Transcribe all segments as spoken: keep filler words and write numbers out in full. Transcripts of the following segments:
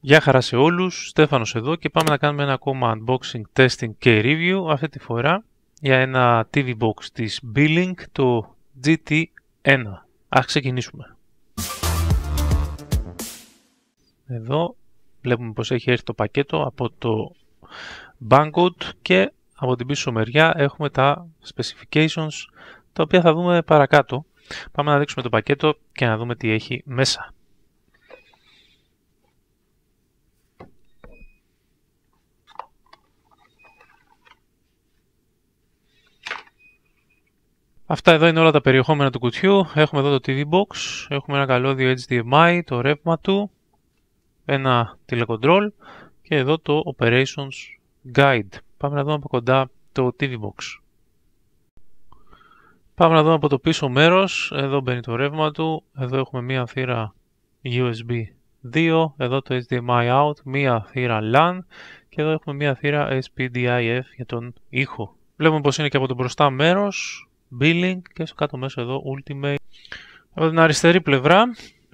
Γεια χαρά σε όλους, Στέφανος εδώ και πάμε να κάνουμε ένα ακόμα unboxing, testing και review αυτή τη φορά για ένα τι βι box της Beelink, το τζι τι ένα. Ας ξεκινήσουμε. Εδώ βλέπουμε πως έχει έρθει το πακέτο από το Banggood και από την πίσω μεριά έχουμε τα specifications, τα οποία θα δούμε παρακάτω. Πάμε να δείξουμε το πακέτο και να δούμε τι έχει μέσα. Αυτά εδώ είναι όλα τα περιεχόμενα του κουτιού. Έχουμε εδώ το τι βι box, έχουμε ένα καλώδιο έιτς ντι εμ άι, το ρεύμα του, ένα τηλεκοντρόλ και εδώ το Operations Guide. Πάμε να δούμε από κοντά το τι βι box. Πάμε να δούμε από το πίσω μέρος, εδώ μπαίνει το ρεύμα του, εδώ έχουμε μία θύρα γιου ες μπι δύο, εδώ το έιτς ντι εμ άι out, μία θύρα λαν και εδώ έχουμε μία θύρα ες πι ντι άι εφ για τον ήχο. Βλέπουμε πως είναι και από το μπροστά μέρος Beelink και στο κάτω μέσο εδώ Ultimate. Από την αριστερή πλευρά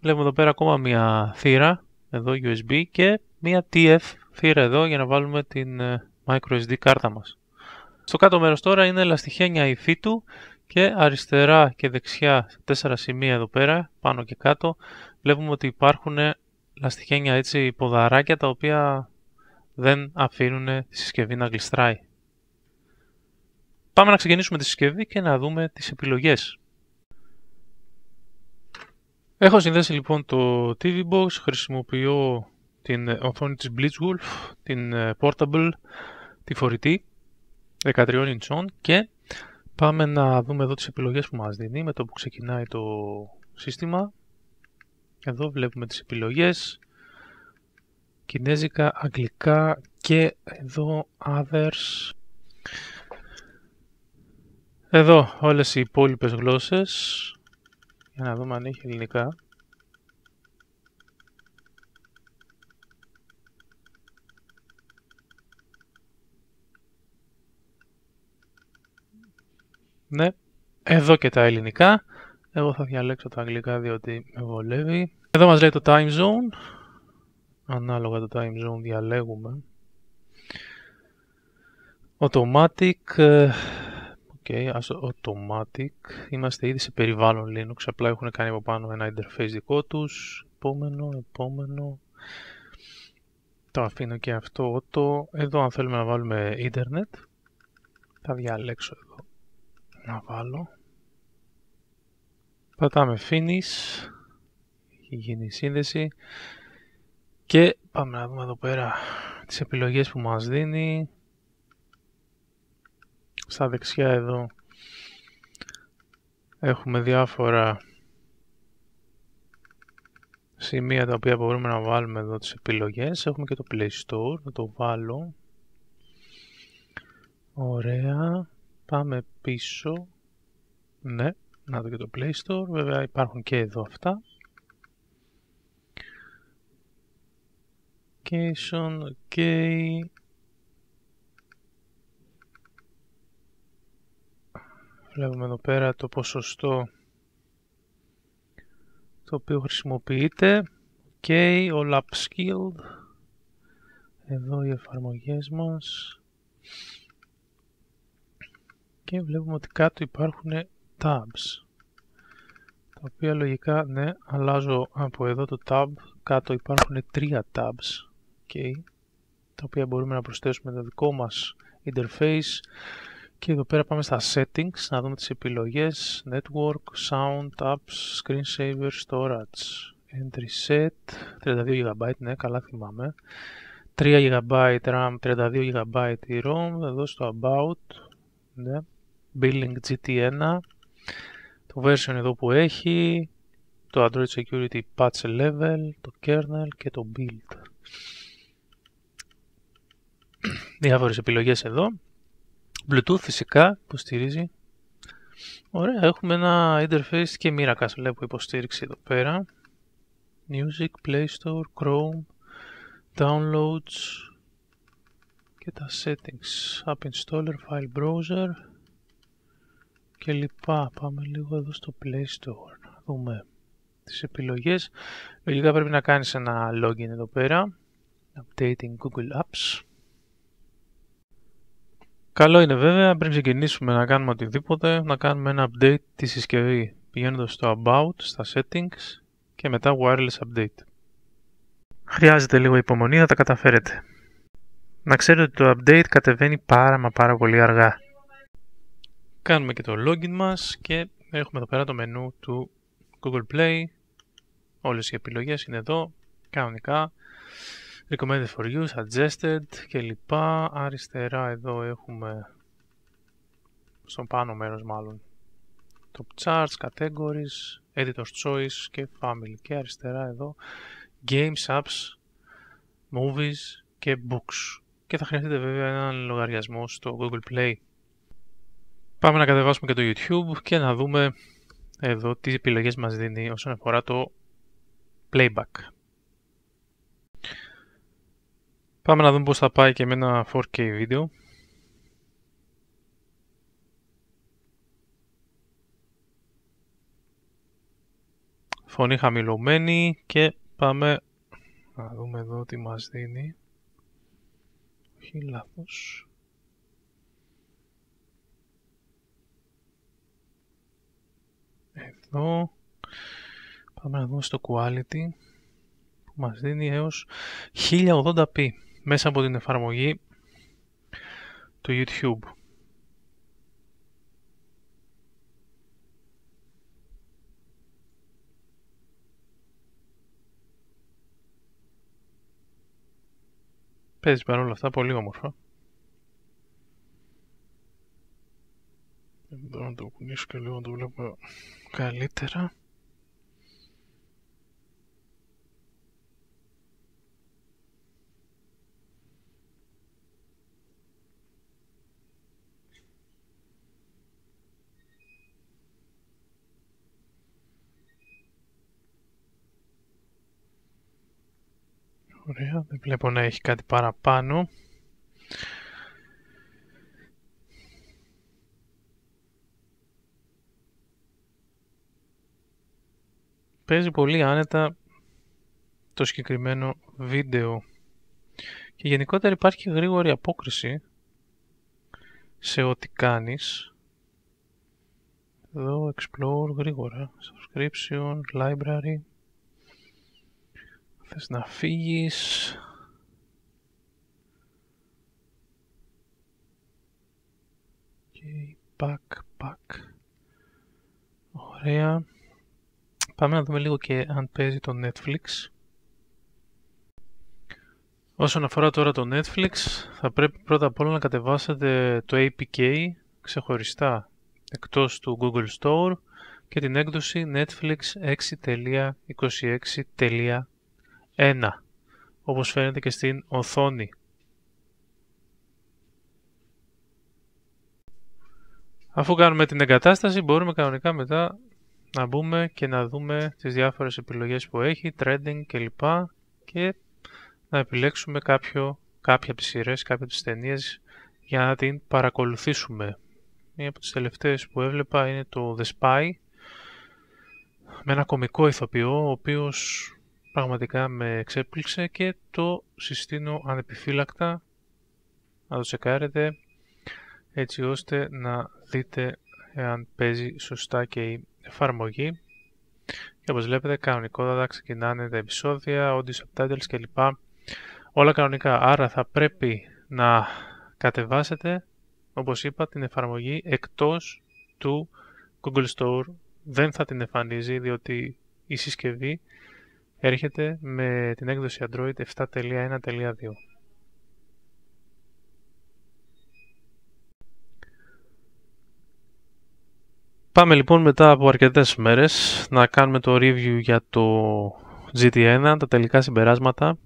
βλέπουμε εδώ πέρα ακόμα μια θύρα εδώ γιου ες μπι και μια τι εφ θύρα εδώ για να βάλουμε την microSD κάρτα μας. Στο κάτω μέρος τώρα είναι ελαστιχένια υφή του και αριστερά και δεξιά σε τέσσερα σημεία εδώ πέρα πάνω και κάτω βλέπουμε ότι υπάρχουν ελαστιχένια έτσι ποδαράκια τα οποία δεν αφήνουν τη συσκευή να γλιστράει. Πάμε να ξεκινήσουμε τη συσκευή και να δούμε τις επιλογές. Έχω συνδέσει λοιπόν το τι βι Box, χρησιμοποιώ την οθόνη της BlitzWolf, την Portable, τη φορητή δεκατρία ιντσών και πάμε να δούμε εδώ τις επιλογές που μας δίνει με το που ξεκινάει το σύστημα. Εδώ βλέπουμε τις επιλογές, κινέζικα, αγγλικά και εδώ others. Εδώ όλες οι υπόλοιπες γλώσσες, για να δούμε αν έχει ελληνικά. Ναι, εδώ και τα ελληνικά. Εγώ θα διαλέξω τα αγγλικά διότι με βολεύει. Εδώ μας λέει το time zone. Ανάλογα το time zone διαλέγουμε. Automatic. Okay, as automatic, είμαστε ήδη σε περιβάλλον Linux, απλά έχουν κάνει από πάνω ένα interface δικό τους. Επόμενο, επόμενο, το αφήνω και αυτό το. Εδώ αν θέλουμε να βάλουμε ίντερνετ, θα διαλέξω εδώ, να βάλω. Πατάμε finish, έχει γίνει η σύνδεση και πάμε να δούμε εδώ πέρα τις επιλογές που μας δίνει. Στα δεξιά εδώ έχουμε διάφορα σημεία τα οποία μπορούμε να βάλουμε εδώ τις επιλογές. Έχουμε και το Play Store, να το βάλω. Ωραία, πάμε πίσω. Ναι, να δω και το Play Store, βέβαια υπάρχουν και εδώ αυτά. Location, ok. Βλέπουμε εδώ πέρα το ποσοστό το οποίο χρησιμοποιείται. OK, all upskilled. Εδώ οι εφαρμογές μας. Και βλέπουμε ότι κάτω υπάρχουν tabs. Τα οποία λογικά, ναι, αλλάζω από εδώ το tab. Κάτω υπάρχουν τρία tabs. OK, τα οποία μπορούμε να προσθέσουμε το δικό μας interface. Και εδώ πέρα πάμε στα settings, να δούμε τις επιλογές, network, sound, apps, screensaver, storage, entry set, τριάντα δύο γίγαμπάιτ, ναι, καλά θυμάμαι, τρία γίγαμπάιτ RAM, τριάντα δύο γίγαμπάιτ ROM, εδώ στο about, ναι, Beelink τζι τι ένα, το version εδώ που έχει, το Android security patch level, το kernel και το build. Διάφορες επιλογές εδώ. Bluetooth φυσικά που στηρίζει. Ωραία, έχουμε ένα interface και μοίρα κασουλέ που υποστήριξη εδώ πέρα. Music, Play Store, Chrome, Downloads και τα settings. App Installer, File Browser και λοιπά. Πάμε λίγο εδώ στο Play Store να δούμε τις επιλογές. Λογικά πρέπει να κάνεις ένα login εδώ πέρα. Updating Google Apps. Καλό είναι βέβαια πριν ξεκινήσουμε να κάνουμε οτιδήποτε να κάνουμε ένα update τη συσκευή πηγαίνοντας στο About, στα Settings και μετά Wireless Update. Χρειάζεται λίγο υπομονή να τα καταφέρετε. Να ξέρετε ότι το update κατεβαίνει πάρα μα πάρα πολύ αργά. Κάνουμε και το login μας και έχουμε εδώ πέρα το μενού του Google Play. Όλες οι επιλογές είναι εδώ, κανονικά. Recommended for use, suggested κλπ. Αριστερά εδώ έχουμε, στον πάνω μέρος μάλλον, top charts, categories, editor's choice και family. Και αριστερά εδώ games, apps, movies και books. Και θα χρειαστείτε βέβαια έναν λογαριασμό στο Google Play. Πάμε να κατεβάσουμε και το YouTube και να δούμε εδώ τι επιλογές μας δίνει όσον αφορά το playback. Πάμε να δούμε πώς θα πάει και με ένα φορ κέι βίντεο. Φωνή χαμηλωμένη και πάμε να δούμε εδώ τι μας δίνει. Όχι, λάθος. Εδώ. Πάμε να δούμε στο quality που μας δίνει έως χίλια ογδόντα πι. Μέσα από την εφαρμογή του YouTube. Παίζει παρόλα αυτά πολύ όμορφα. Δεν μπορώ να το κουνήσω και λίγο να το βλέπω καλύτερα. Ωραία, δεν βλέπω να έχει κάτι παραπάνω. Παίζει πολύ άνετα το συγκεκριμένο βίντεο. Και γενικότερα υπάρχει γρήγορη απόκριση σε ό,τι κάνεις. Εδώ, explore, γρήγορα, subscription, library. Θες να φύγεις. Και back, back. Ωραία. Πάμε να δούμε λίγο και αν παίζει το Netflix. Όσον αφορά τώρα το Netflix, θα πρέπει πρώτα απ' όλα να κατεβάσετε το έι πι κέι ξεχωριστά εκτός του Google Store και την έκδοση Netflix έξι τελεία είκοσι έξι τελεία ένα. Όπως φαίνεται και στην οθόνη. Αφού κάνουμε την εγκατάσταση μπορούμε κανονικά μετά να μπούμε και να δούμε τις διάφορες επιλογές που έχει, trending κλπ και να επιλέξουμε κάποιο, κάποια από τις σειρές, κάποια από τις ταινίες για να την παρακολουθήσουμε. Μία από τις τελευταίες που έβλεπα είναι το The Spy με ένα κωμικό ηθοποιό ο οποίος πραγματικά με εξέπληξε και το συστήνω ανεπιφύλακτα να το τσεκάρετε έτσι ώστε να δείτε εάν παίζει σωστά και η εφαρμογή. Και όπως βλέπετε κανονικότατα ξεκινάνε τα επεισόδια, audio subtitles κλπ. Όλα κανονικά, άρα θα πρέπει να κατεβάσετε όπως είπα την εφαρμογή εκτός του Google Store. Δεν θα την εμφανίζει διότι η συσκευή έρχεται με την έκδοση Android επτά τελεία ένα τελεία δύο. Πάμε λοιπόν μετά από αρκετές μέρες να κάνουμε το review για το τζι τι ένα, τα τελικά συμπεράσματα.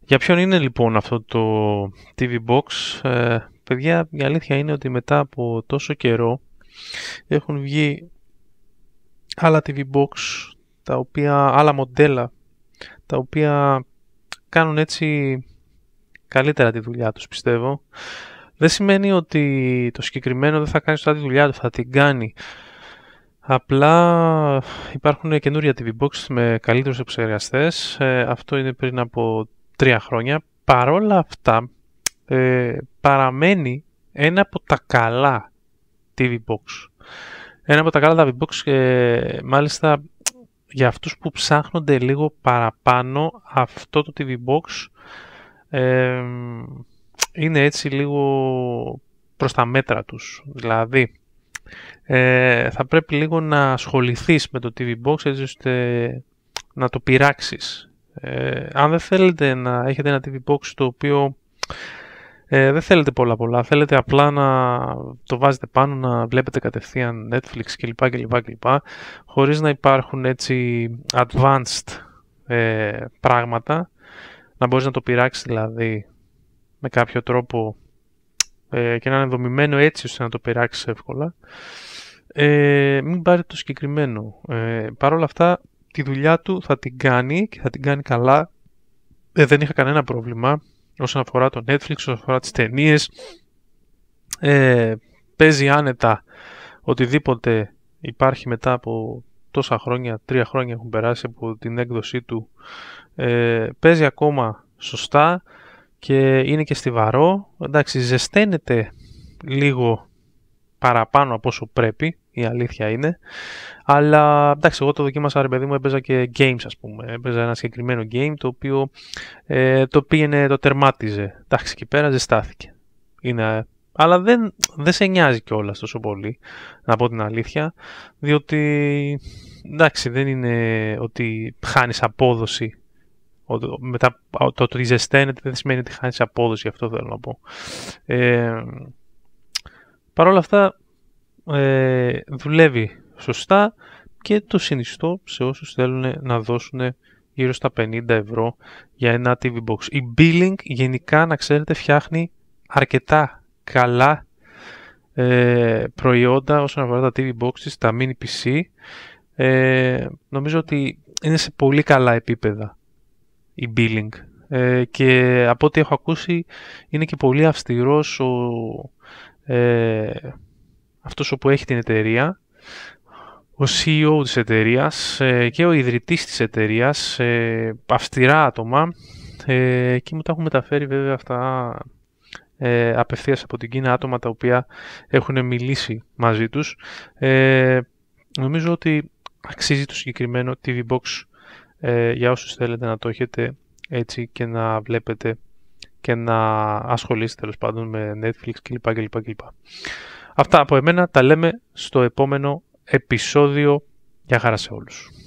Για ποιον είναι λοιπόν αυτό το τι βι Box? Ε, παιδιά, η αλήθεια είναι ότι μετά από τόσο καιρό έχουν βγει άλλα τι βι Box, τα οποία, άλλα μοντέλα, τα οποία κάνουν έτσι καλύτερα τη δουλειά τους, πιστεύω. Δεν σημαίνει ότι το συγκεκριμένο δεν θα κάνει σωστά τη δουλειά του, θα την κάνει. Απλά υπάρχουν καινούρια τι βι Box με καλύτερους επεξεργαστές. Ε, αυτό είναι πριν από τρία χρόνια, παρόλα αυτά ε, παραμένει ένα από τα καλά τι βι Box. Ένα από τα καλά τα τι βι Box, ε, μάλιστα για αυτούς που ψάχνονται λίγο παραπάνω, αυτό το τι βι Box ε, είναι έτσι λίγο προς τα μέτρα τους. Δηλαδή ε, θα πρέπει λίγο να ασχοληθείς με το τι βι Box έτσι ώστε να το πειράξεις. Ε, αν δεν θέλετε να έχετε ένα τι βι Box το οποίο ε, δεν θέλετε πολλά πολλά, θέλετε απλά να το βάζετε πάνω, να βλέπετε κατευθείαν Netflix κλπ, κλπ, κλπ, χωρίς να υπάρχουν έτσι advanced ε, πράγματα, να μπορείς να το πειράξεις δηλαδή με κάποιο τρόπο ε, και να είναι δομημένο έτσι ώστε να το πειράξεις εύκολα, ε, μην πάρετε το συγκεκριμένο. Ε, Παρ' όλα αυτά τη δουλειά του θα την κάνει και θα την κάνει καλά. Ε, δεν είχα κανένα πρόβλημα όσον αφορά το Netflix, όσον αφορά τις ταινίες. Ε, παίζει άνετα οτιδήποτε υπάρχει μετά από τόσα χρόνια, τρία χρόνια έχουν περάσει από την έκδοσή του. Ε, παίζει ακόμα σωστά και είναι και στιβαρό. Εντάξει, ζεσταίνεται λίγο παραπάνω από όσο πρέπει, η αλήθεια είναι, αλλά εντάξει, εγώ το δοκίμασα ρε παιδί μου, έπαιζα και games ας πούμε, έπαιζα ένα συγκεκριμένο game το οποίο ε, το πήγαινε, το τερμάτιζε, εντάξει, εκεί πέρα ζεστάθηκε, είναι, αλλά δεν, δεν σε νοιάζει κιόλας τόσο πολύ, να πω την αλήθεια, διότι εντάξει, δεν είναι ότι χάνεις απόδοση μετά, το ότι ζεσταίνεται δεν σημαίνει ότι χάνεις απόδοση, αυτό θέλω να πω. ε, Παρ' όλα αυτά ε, δουλεύει σωστά και το συνιστώ σε όσους θέλουν να δώσουν γύρω στα πενήντα ευρώ για ένα τι βι Box. Η Beelink γενικά, να ξέρετε, φτιάχνει αρκετά καλά ε, προϊόντα όσον αφορά τα τι βι Box της, τα mini πι σι. Ε, νομίζω ότι είναι σε πολύ καλά επίπεδα η Beelink. Ε, και από ό,τι έχω ακούσει είναι και πολύ αυστηρός ο... Ε, αυτός όπου έχει την εταιρεία, ο σι ι ο της εταιρείας ε, και ο ιδρυτής της εταιρείας, ε, αυστηρά άτομα, ε, και μου τα έχουν μεταφέρει βέβαια αυτά ε, απευθείας από την Κίνα, άτομα τα οποία έχουν μιλήσει μαζί τους. Ε, νομίζω ότι αξίζει το συγκεκριμένο τι βι Box ε, για όσους θέλετε να το έχετε έτσι και να βλέπετε και να ασχολείστε τέλος πάντων με Netflix κλπ, κλπ, κλπ. Αυτά από εμένα, τα λέμε στο επόμενο επεισόδιο. Γεια χαρά σε όλους.